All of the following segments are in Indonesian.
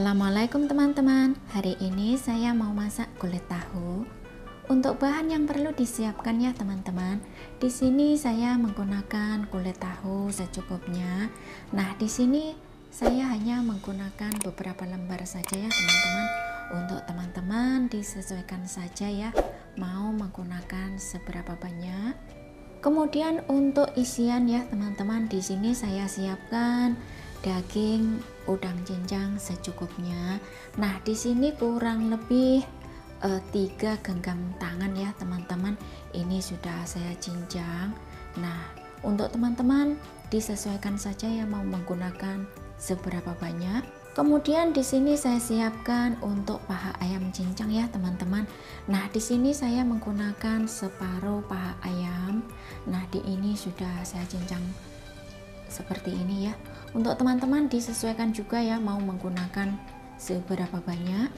Assalamualaikum teman-teman. Hari ini saya mau masak kulit tahu. Untuk bahan yang perlu disiapkan ya teman-teman. Di sini saya menggunakan kulit tahu secukupnya. Nah, di sini saya hanya menggunakan beberapa lembar saja ya teman-teman. Untuk teman-teman disesuaikan saja ya mau menggunakan seberapa banyak. Kemudian untuk isian ya teman-teman, di sini saya siapkan daging udang cincang secukupnya. Nah, di sini kurang lebih 3 genggam tangan ya teman-teman. Ini sudah saya cincang. Nah, untuk teman-teman disesuaikan saja ya mau menggunakan seberapa banyak. Kemudian di sini saya siapkan untuk paha ayam cincang ya teman-teman. Nah, di sini saya menggunakan separuh paha ayam. Nah, di ini sudah saya cincang seperti ini ya. Untuk teman-teman disesuaikan juga ya mau menggunakan seberapa banyak.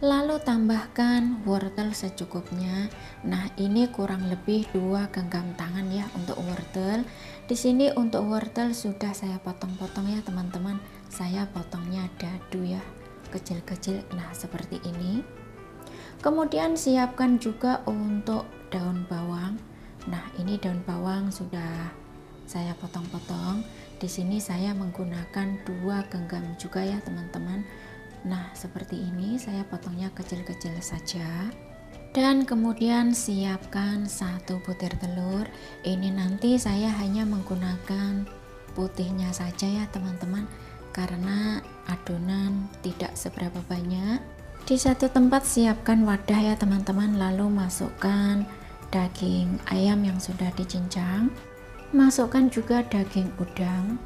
Lalu tambahkan wortel secukupnya. Nah, ini kurang lebih 2 genggam tangan ya untuk wortel. Di sini untuk wortel sudah saya potong-potong ya teman-teman. Saya potongnya dadu ya, kecil-kecil. Nah, seperti ini. Kemudian siapkan juga untuk daun bawang. Nah, ini daun bawang sudah saya potong-potong. Di sini saya menggunakan 2 genggam juga ya teman-teman. Nah, seperti ini saya potongnya kecil-kecil saja. Dan kemudian siapkan 1 butir telur. Ini nanti saya hanya menggunakan putihnya saja ya teman-teman, karena adonan tidak seberapa banyak. Di satu tempat siapkan wadah ya teman-teman, lalu masukkan daging ayam yang sudah dicincang. Masukkan juga daging udang.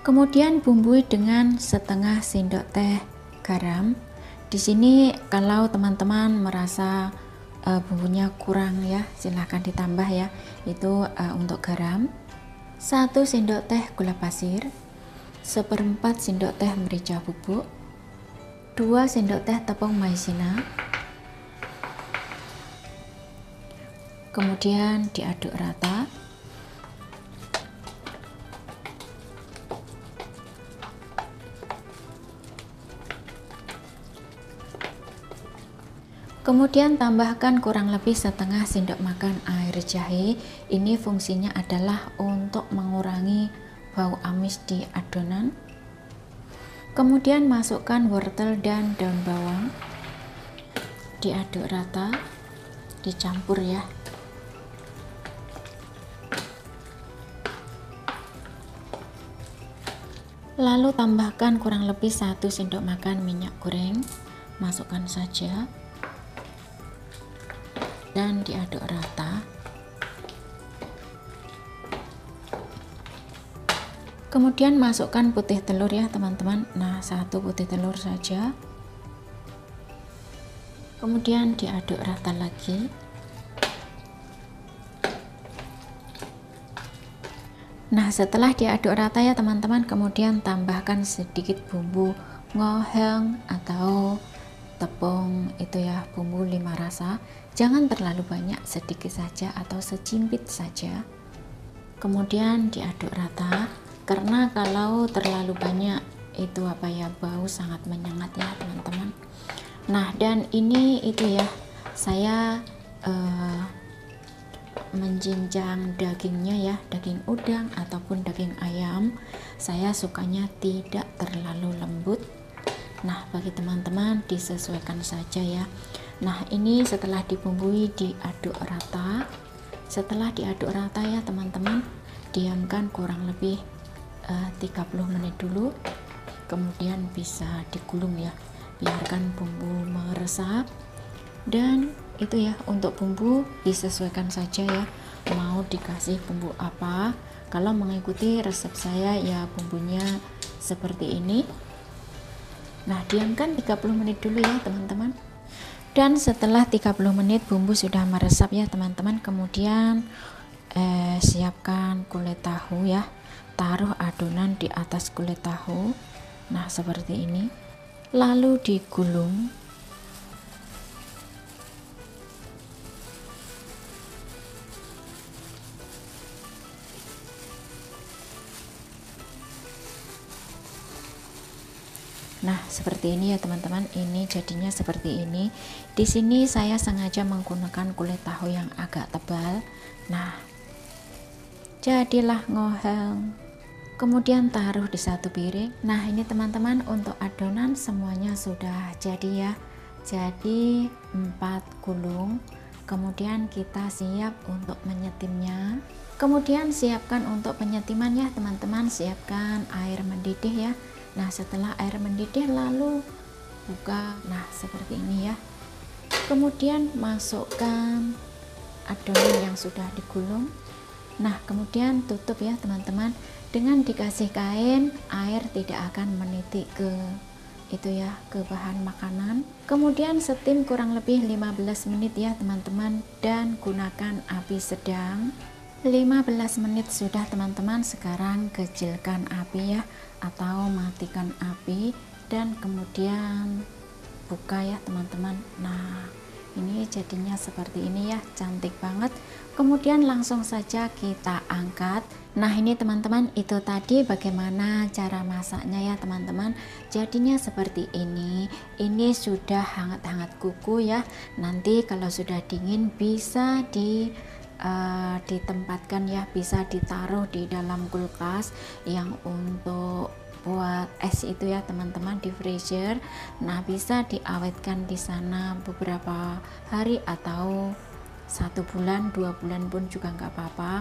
Kemudian bumbui dengan setengah sendok teh garam. Di sini kalau teman-teman merasa bumbunya kurang ya, silahkan ditambah ya. Itu untuk garam. 1 sendok teh gula pasir, 1/4 sendok teh merica bubuk, 2 sendok teh tepung maizena. Kemudian diaduk rata. Kemudian tambahkan kurang lebih setengah sendok makan air jahe. Ini fungsinya adalah untuk mengurangi bau amis di adonan. Kemudian masukkan wortel dan daun bawang. Diaduk rata, dicampur ya. Lalu tambahkan kurang lebih 1 sendok makan minyak goreng. Masukkan saja. Dan diaduk rata. Kemudian masukkan putih telur ya teman-teman. Nah, 1 putih telur saja. Kemudian diaduk rata lagi. Nah, setelah diaduk rata ya teman-teman, kemudian tambahkan sedikit bumbu ngohiong atau tepung itu ya, bumbu 5 rasa. Jangan terlalu banyak, sedikit saja atau secimpit saja. Kemudian diaduk rata, karena kalau terlalu banyak itu apa ya, bau sangat menyengat ya teman-teman. Nah, dan ini itu ya, saya mencincang dagingnya ya, daging udang ataupun daging ayam. Saya sukanya tidak terlalu lembut. Nah, bagi teman-teman disesuaikan saja ya. Nah, ini setelah dibumbui diaduk rata. Setelah diaduk rata ya teman-teman, diamkan kurang lebih 30 menit dulu. Kemudian bisa digulung ya, biarkan bumbu meresap. Dan itu ya, untuk bumbu disesuaikan saja ya mau dikasih bumbu apa. Kalau mengikuti resep saya ya bumbunya seperti ini. Nah, diamkan 30 menit dulu ya teman-teman. Dan setelah 30 menit bumbu sudah meresap ya teman-teman. Kemudian siapkan kulit tahu ya. Taruh adonan di atas kulit tahu. Nah, seperti ini. Lalu digulung. Nah, seperti ini ya teman-teman, ini jadinya seperti ini. Di sini saya sengaja menggunakan kulit tahu yang agak tebal. Nah, jadilah ngohiong. Kemudian taruh di satu piring. Nah, ini teman-teman untuk adonan semuanya sudah jadi ya. Jadi 4 gulung. Kemudian kita siap untuk menyetimnya. Kemudian siapkan untuk penyetiman ya teman-teman, siapkan air mendidih ya. Nah, setelah air mendidih lalu buka, nah seperti ini ya. Kemudian masukkan adonan yang sudah digulung. Nah, kemudian tutup ya teman-teman, dengan dikasih kain, air tidak akan menitik ke itu ya, ke bahan makanan. Kemudian setim kurang lebih 15 menit ya teman-teman, dan gunakan api sedang. 15 menit sudah teman-teman, sekarang kecilkan api ya, atau matikan api, dan kemudian buka ya teman-teman. Nah, ini jadinya seperti ini ya, cantik banget. Kemudian langsung saja kita angkat. Nah, ini teman-teman, itu tadi bagaimana cara masaknya ya teman-teman. Jadinya seperti ini. Ini sudah hangat-hangat kuku ya. Nanti kalau sudah dingin bisa ditempatkan ya, bisa ditaruh di dalam kulkas yang untuk buat es itu ya teman-teman, di freezer. Nah, bisa diawetkan di sana beberapa hari atau 1 bulan, 2 bulan pun juga nggak apa-apa.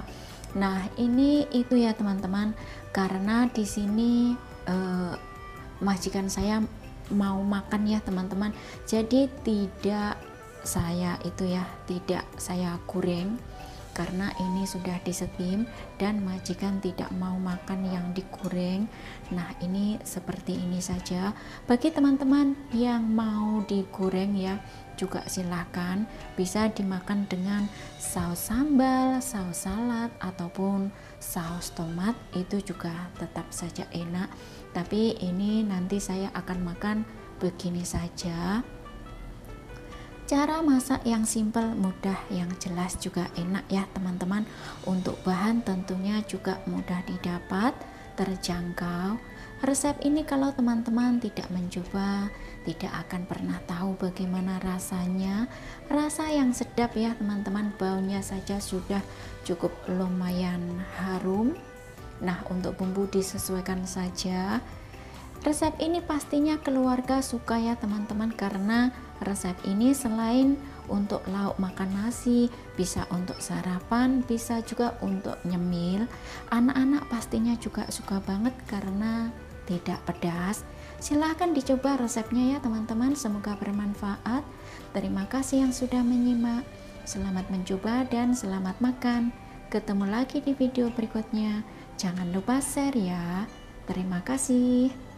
Nah, ini itu ya teman-teman, karena di sini majikan saya mau makan ya teman-teman, jadi tidak saya itu ya, tidak saya goreng, karena ini sudah disetim dan majikan tidak mau makan yang digoreng. Nah, ini seperti ini saja. Bagi teman-teman yang mau digoreng ya juga silahkan, bisa dimakan dengan saus sambal, saus salad, ataupun saus tomat, itu juga tetap saja enak. Tapi ini nanti saya akan makan begini saja. Cara masak yang simpel, mudah, yang jelas juga enak ya teman-teman. Untuk bahan tentunya juga mudah didapat, terjangkau. Resep ini kalau teman-teman tidak mencoba, tidak akan pernah tahu bagaimana rasanya. Rasa yang sedap ya teman-teman, baunya saja sudah cukup lumayan harum. Nah, untuk bumbu disesuaikan saja. Resep ini pastinya keluarga suka ya teman-teman, karena resep ini selain untuk lauk makan nasi, bisa untuk sarapan, bisa juga untuk nyemil. Anak-anak pastinya juga suka banget karena tidak pedas. Silahkan dicoba resepnya ya teman-teman, semoga bermanfaat. Terima kasih yang sudah menyimak, selamat mencoba dan selamat makan. Ketemu lagi di video berikutnya, jangan lupa share ya. Terima kasih.